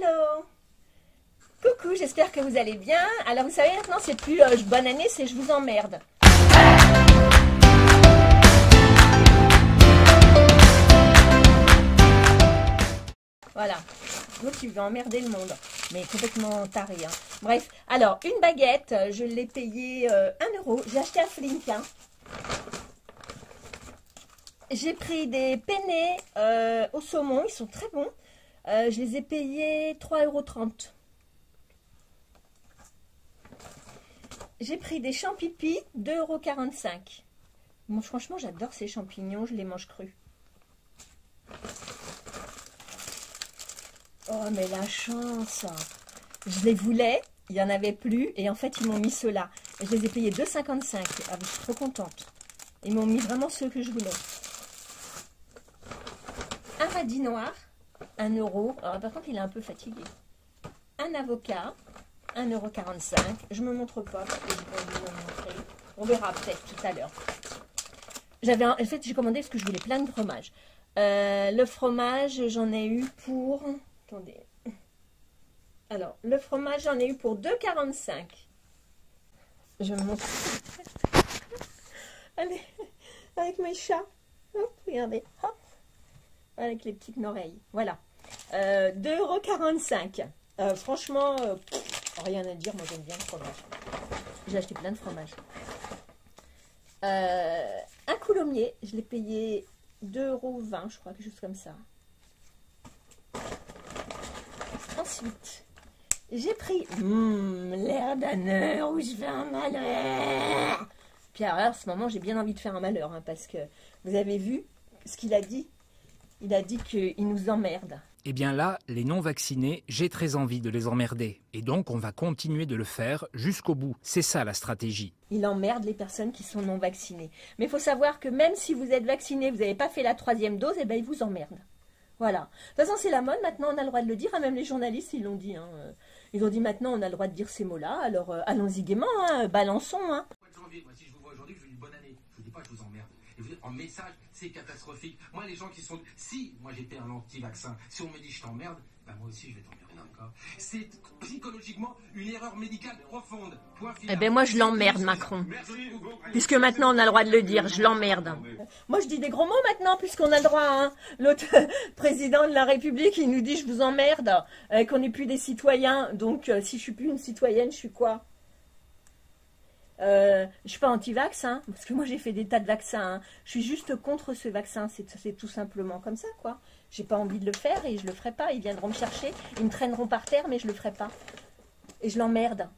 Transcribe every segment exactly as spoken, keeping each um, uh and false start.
Hello! Coucou, j'espère que vous allez bien. Alors vous savez maintenant c'est plus euh, bonne année, c'est je vous emmerde. Voilà, donc il veut emmerder le monde, mais complètement taré. Hein. Bref, alors une baguette, je l'ai payée euh, un euro, j'ai acheté à Flink. Hein. J'ai pris des penne euh, au saumon, ils sont très bons. Euh, je les ai payés trois euros trente. J'ai pris des champignons deux euros quarante-cinq. Bon, franchement, j'adore ces champignons, je les mange crus. Oh, mais la chance! Je les voulais, il n'y en avait plus, et en fait, ils m'ont mis ceux-là. Je les ai payés deux euros cinquante-cinq. Ah, je suis trop contente. Ils m'ont mis vraiment ceux que je voulais. Un radis noir. un euro. Alors, par contre, il est un peu fatigué. Un avocat, un euro quarante-cinq. Je ne me montre pas, parce que je vais vous montrer. On verra peut-être tout à l'heure. J'avais, en fait, j'ai commandé parce que je voulais plein de fromages. Euh, le fromage, j'en ai eu pour... Attendez. Alors, le fromage, j'en ai eu pour deux euros quarante-cinq. Je me montre. Allez, avec mes chats. Hop, regardez. Hop. Avec les petites oreilles. Voilà. Euh, deux euros quarante-cinq. Euh, franchement, euh, pff, rien à dire. Moi, j'aime bien le fromage. J'ai acheté plein de fromages. Euh, un coulommier. Je l'ai payé deux euros vingt. Je crois, quelque chose comme ça. Ensuite, j'ai pris hmm, l'air d'un heure où je fais un malheur. Puis alors, à ce moment, j'ai bien envie de faire un malheur. Hein, parce que vous avez vu ce qu'il a dit. Il a dit qu'il nous emmerde. Eh bien là, les non-vaccinés, j'ai très envie de les emmerder. Et donc, on va continuer de le faire jusqu'au bout. C'est ça la stratégie. Il emmerde les personnes qui sont non-vaccinées. Mais il faut savoir que même si vous êtes vacciné, vous n'avez pas fait la troisième dose, eh bien, il vous emmerde. Voilà. De toute façon, c'est la mode. Maintenant, on a le droit de le dire. Ah, même les journalistes, ils l'ont dit. Hein. Ils ont dit maintenant, on a le droit de dire ces mots-là. Alors, euh, allons-y gaiement. Hein. Balançons. Hein. Moi, si je vous vois aujourd'hui, je vous dis bonne année. Je ne dis pas que je vous emmerde. Et vous dire, en message, c'est catastrophique. Moi, les gens qui sont... Si moi, j'étais un anti-vaccin, si on me dit je t'emmerde, ben moi aussi, je vais t'emmerder encore. C'est psychologiquement une erreur médicale profonde. Eh ben moi, je l'emmerde, Macron. Puisque maintenant, on a le droit de le dire, je l'emmerde. Moi, je dis des gros mots maintenant, puisqu'on a le droit. Hein. L'autre président de la République, il nous dit je vous emmerde, euh, qu'on n'est plus des citoyens. Donc, euh, si je suis plus une citoyenne, je suis quoi ? Euh, je ne suis pas anti-vax, hein, parce que moi j'ai fait des tas de vaccins. Hein. Je suis juste contre ce vaccin, c'est tout simplement comme ça, quoi. J'ai pas envie de le faire et je le ferai pas. Ils viendront me chercher, ils me traîneront par terre, mais je le ferai pas. Et je l'emmerde.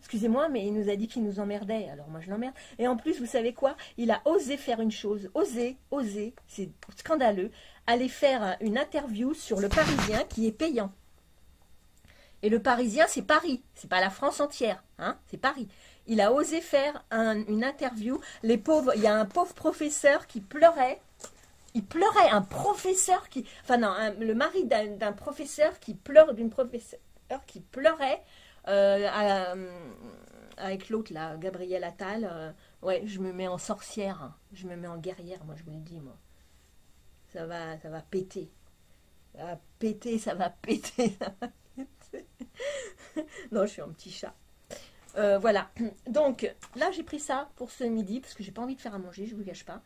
Excusez-moi, mais il nous a dit qu'il nous emmerdait, alors moi je l'emmerde. Et en plus, vous savez quoi? Il a osé faire une chose, osé, osé, c'est scandaleux, aller faire une interview sur Le Parisien qui est payant. Et Le Parisien, c'est Paris, c'est pas la France entière, hein, c'est Paris. Il a osé faire un, une interview. Les pauvres, il y a un pauvre professeur qui pleurait, il pleurait, un professeur qui, enfin non, un, le mari d'un professeur qui pleure, d'une professeure qui pleurait euh, à, avec l'autre là, Gabriel Attal. Euh, ouais, je me mets en sorcière, hein, je me mets en guerrière, moi je vous le dis, moi. Ça va, ça va péter, ça va péter, ça va péter. Ça va... Non, je suis un petit chat. Euh, voilà. Donc, là, j'ai pris ça pour ce midi, parce que j'ai pas envie de faire à manger, je vous gâche pas.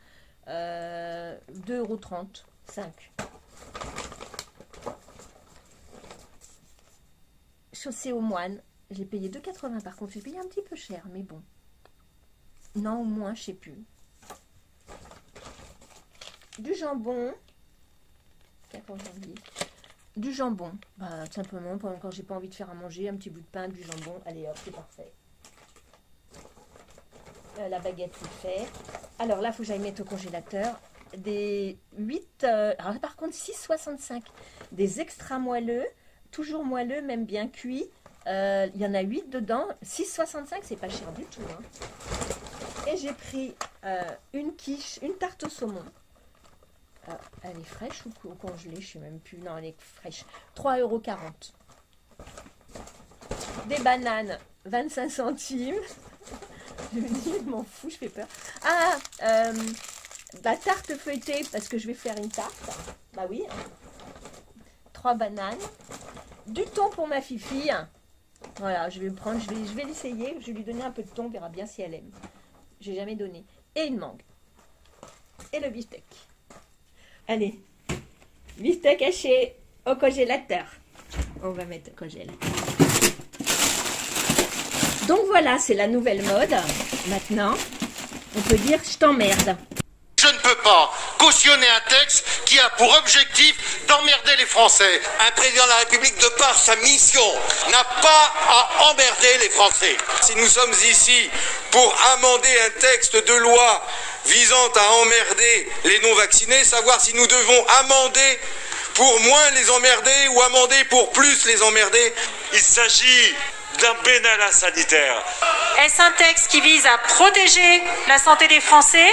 Euh, deux euros trente, cinq. Chaussée aux moines. J'ai payé deux euros quatre-vingts, par contre. J'ai payé un petit peu cher, mais bon. Non, au moins, je sais plus. Du jambon. quatorze janvier. Du jambon, bah, tout simplement, quand j'ai pas envie de faire à manger, un petit bout de pain, du jambon, allez hop, c'est parfait. Euh, la baguette, c'est fait. Alors là, il faut que j'aille mettre au congélateur des huit, euh, alors par contre six euros soixante-cinq, des extra moelleux, toujours moelleux, même bien cuit. Il euh, y en a huit dedans, six euros soixante-cinq, c'est pas cher du tout. Hein. Et j'ai pris euh, une quiche, une tarte au saumon. Ah, elle est fraîche ou congelée? Je ne sais même plus. Non, elle est fraîche. trois euros quarante. Des bananes, vingt-cinq centimes. Je me dis, je m'en fous, je fais peur. Ah, euh, la tarte feuilletée, parce que je vais faire une tarte. Bah oui. trois bananes, du thon pour ma fifi. Voilà, je vais le prendre, je vais, je vais l'essayer, je vais lui donner un peu de thon, on verra bien si elle aime. J'ai jamais donné. Et une mangue. Et le beefsteak. Allez, beefsteak haché au congélateur. On va mettre au congélateur. Donc voilà, c'est la nouvelle mode. Maintenant, on peut dire je t'emmerde. Je ne peux pas cautionner un texte qui a pour objectif d'emmerder les Français. Un président de la République, de par sa mission, n'a pas à emmerder les Français. Si nous sommes ici pour amender un texte de loi visant à emmerder les non-vaccinés, savoir si nous devons amender pour moins les emmerder ou amender pour plus les emmerder, il s'agit d'un bénin sanitaire. Est-ce un texte qui vise à protéger la santé des Français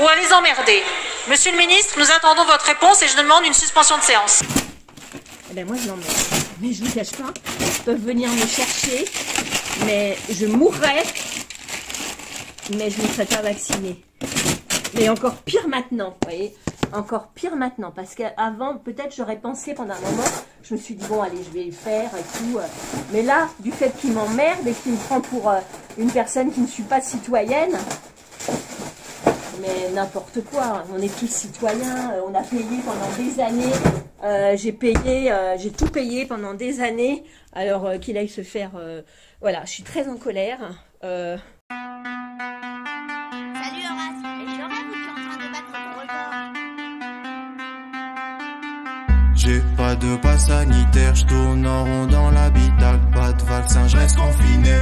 ou à les emmerder? Monsieur le ministre, nous attendons votre réponse et je demande une suspension de séance. Eh ben moi je l'emmerde, mais je vous cache pas, ils peuvent venir me chercher, mais je mourrais, mais je ne serais pas vaccinée. Mais encore pire maintenant, vous voyez, encore pire maintenant, parce qu'avant, peut-être j'aurais pensé pendant un moment, je me suis dit bon allez je vais le faire et tout, mais là, du fait qu'il m'emmerde et qu'il me prend pour une personne qui ne suis pas citoyenne, mais n'importe quoi, on est tous citoyens, on a payé pendant des années, euh, j'ai payé, euh, j'ai tout payé pendant des années, alors euh, qu'il aille se faire, euh, voilà, je suis très en colère. Euh... Salut Horace, et je rêve que tu es en train de battre ton record. J'ai pas de passe sanitaire, je tourne en rond dans l'habitacle, pas de vaccin, je reste confiné.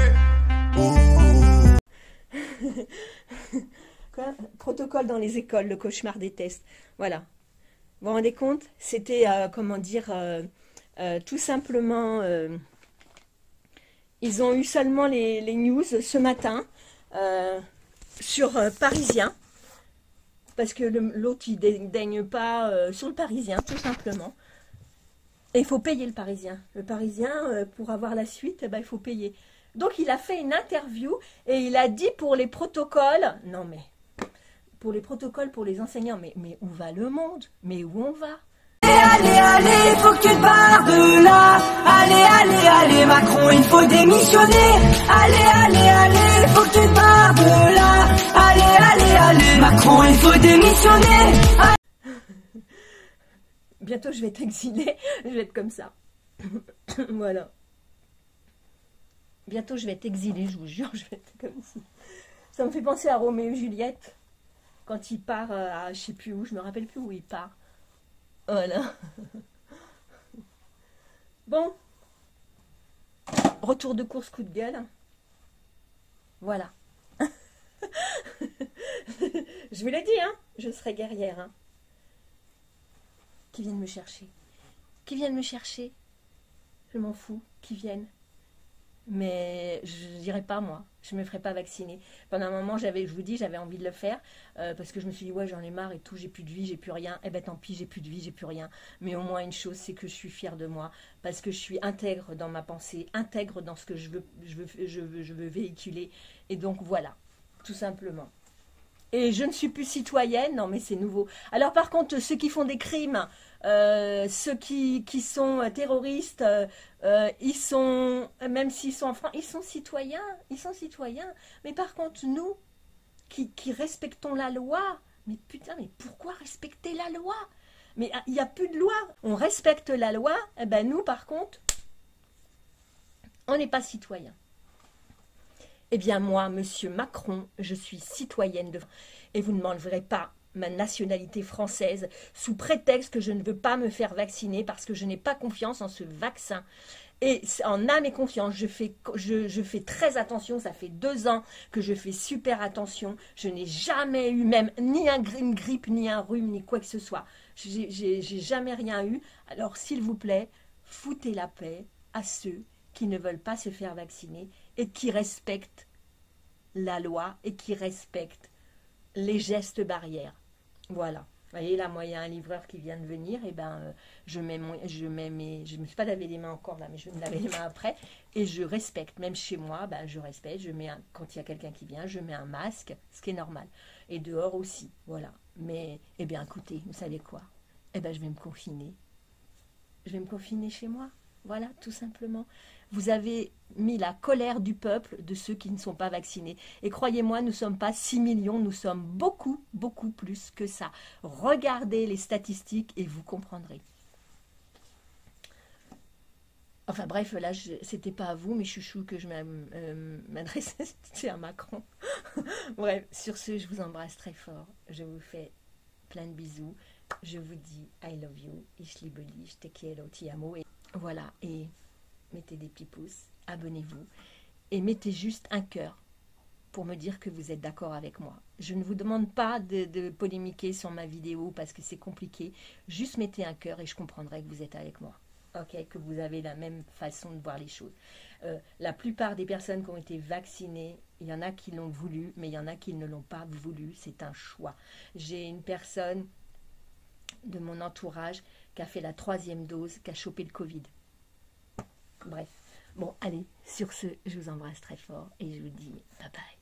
Oh, oh, oh. Quoi ? Protocole dans les écoles, le cauchemar des tests. Voilà. Vous vous rendez compte ? C'était, euh, comment dire, euh, euh, tout simplement, euh, ils ont eu seulement les, les news ce matin euh, sur euh, Parisien, parce que l'autre, il ne daigne pas euh, sur le Parisien, tout simplement. Et il faut payer le Parisien. Le Parisien, euh, pour avoir la suite, eh ben, il faut payer. Donc, il a fait une interview et il a dit pour les protocoles, non mais... pour les protocoles, pour les enseignants. Mais, mais où va le monde? Mais où on va? Allez, allez, allez, faut que tu te barres de là. Allez, allez, allez, Macron, il faut démissionner. Allez, allez, allez, faut que tu te barres de là. Allez, allez, allez, Macron, il faut démissionner. Allez... Bientôt, je vais t'exiler. Je vais être comme ça. Voilà. Bientôt, je vais t'exiler, je vous jure. Je vais être comme ça. Ça me fait penser à Roméo et Juliette. Quand il part à je sais plus où, je me rappelle plus où il part. Voilà. Bon. Retour de course, coup de gueule. Voilà. Je vous l'ai dit, hein. Je serai guerrière. Hein. Qui viennent me chercher. Qui viennent me chercher. Je m'en fous. Qui viennent. Mais je n'irai pas, moi. Je ne me ferai pas vacciner. Pendant un moment, j'avais, je vous dis, j'avais envie de le faire euh, parce que je me suis dit, ouais, j'en ai marre et tout, j'ai plus de vie, j'ai plus rien. Eh ben tant pis, j'ai plus de vie, j'ai plus rien. Mais au moins, une chose, c'est que je suis fière de moi parce que je suis intègre dans ma pensée, intègre dans ce que je veux, je veux, je veux, je veux véhiculer. Et donc, voilà, tout simplement. Et je ne suis plus citoyenne, non mais c'est nouveau. Alors par contre, ceux qui font des crimes, euh, ceux qui, qui sont terroristes, euh, euh, ils sont, même s'ils sont en France, ils sont citoyens, ils sont citoyens. Mais par contre, nous, qui, qui respectons la loi, mais putain, mais pourquoi respecter la loi? Mais il n'y a plus de loi, on respecte la loi, et ben nous par contre, on n'est pas citoyens. Eh bien moi, monsieur Macron, je suis citoyenne de France et vous ne m'enleverez pas ma nationalité française sous prétexte que je ne veux pas me faire vacciner parce que je n'ai pas confiance en ce vaccin. Et en âme et confiance, je fais, je, je fais très attention, ça fait deux ans que je fais super attention. Je n'ai jamais eu même ni un, une grippe, ni un rhume, ni quoi que ce soit. J'ai jamais rien eu. Alors s'il vous plaît, foutez la paix à ceux qui ne veulent pas se faire vacciner et qui respectent la loi et qui respectent les gestes barrières. Voilà. Vous voyez, là, moi, il y a un livreur qui vient de venir, et ben euh, je mets mon, je mets mes, je me suis pas lavé les mains encore, là, mais je vais me laver les mains après, et je respecte, même chez moi, ben, je respecte, je mets un, quand il y a quelqu'un qui vient, je mets un masque, ce qui est normal, et dehors aussi, voilà. Mais, eh bien, écoutez, vous savez quoi? Eh ben, je vais me confiner. je vais me confiner chez moi. Voilà, tout simplement. Vous avez mis la colère du peuple, de ceux qui ne sont pas vaccinés. Et croyez-moi, nous ne sommes pas six millions, nous sommes beaucoup, beaucoup plus que ça. Regardez les statistiques et vous comprendrez. Enfin bref, là, c'était pas à vous, mes chouchous, que je m'adressais, euh, c'était à Macron. Bref, sur ce, je vous embrasse très fort. Je vous fais plein de bisous. Je vous dis « I love you »,« Ich liebe dich »,« Te quiero, ti amo ». Voilà, et mettez des petits pouces, abonnez-vous, et mettez juste un cœur pour me dire que vous êtes d'accord avec moi. Je ne vous demande pas de, de polémiquer sur ma vidéo parce que c'est compliqué. Juste mettez un cœur et je comprendrai que vous êtes avec moi. Ok, que vous avez la même façon de voir les choses. Euh, la plupart des personnes qui ont été vaccinées, il y en a qui l'ont voulu, mais il y en a qui ne l'ont pas voulu. C'est un choix. J'ai une personne de mon entourage qui a fait la troisième dose, qui a chopé le Covid. Bref. Bon, allez, sur ce, je vous embrasse très fort et je vous dis bye bye.